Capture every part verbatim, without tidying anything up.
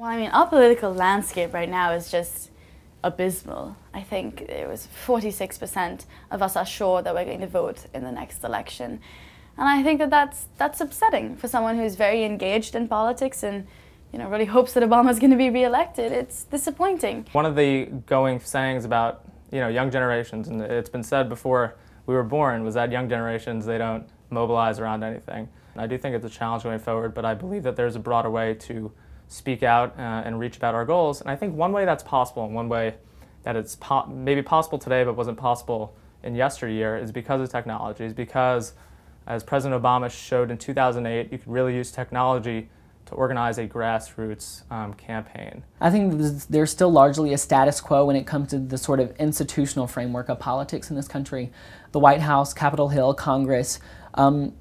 Well, I mean, our political landscape right now is just abysmal. I think it was forty-six percent of us are sure that we're going to vote in the next election. And I think that that's, that's upsetting for someone who's very engaged in politics and, you know, really hopes that Obama's going to be re-elected. It's disappointing. One of the going sayings about, you know, young generations, and it's been said before we were born, was that young generations, they don't mobilize around anything. And I do think it's a challenge going forward, but I believe that there's a broader way to speak out uh, and reach about our goals. And I think one way that's possible, and one way that it's po maybe possible today but wasn't possible in yesteryear, is because of technology, is because, as President Obama showed in two thousand eight, you could really use technology to organize a grassroots um, campaign. I think there's still largely a status quo when it comes to the sort of institutional framework of politics in this country. The White House, Capitol Hill, Congress um,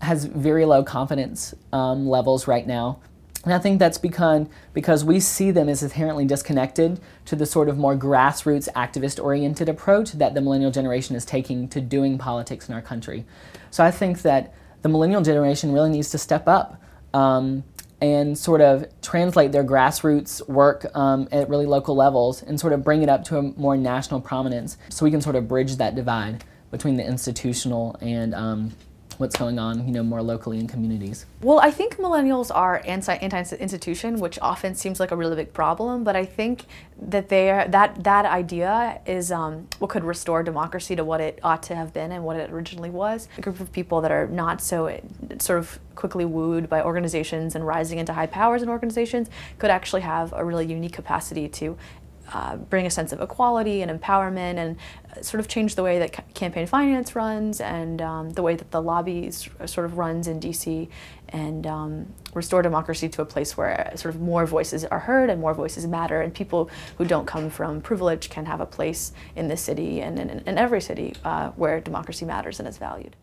has very low confidence um, levels right now. And I think that's because, because we see them as inherently disconnected to the sort of more grassroots activist-oriented approach that the millennial generation is taking to doing politics in our country. So I think that the millennial generation really needs to step up um, and sort of translate their grassroots work um, at really local levels and sort of bring it up to a more national prominence so we can sort of bridge that divide between the institutional and um, what's going on, you know, more locally in communities. Well, I think millennials are anti, anti-institution, which often seems like a really big problem, but I think that they are, that, that idea is um, what could restore democracy to what it ought to have been and what it originally was. A group of people that are not so sort of quickly wooed by organizations and rising into high powers in organizations could actually have a really unique capacity to Uh, bring a sense of equality and empowerment and uh, sort of change the way that ca campaign finance runs and um, the way that the lobbies sort of runs in D C and um, restore democracy to a place where sort of more voices are heard and more voices matter, and people who don't come from privilege can have a place in this city and in, in every city uh, where democracy matters and is valued.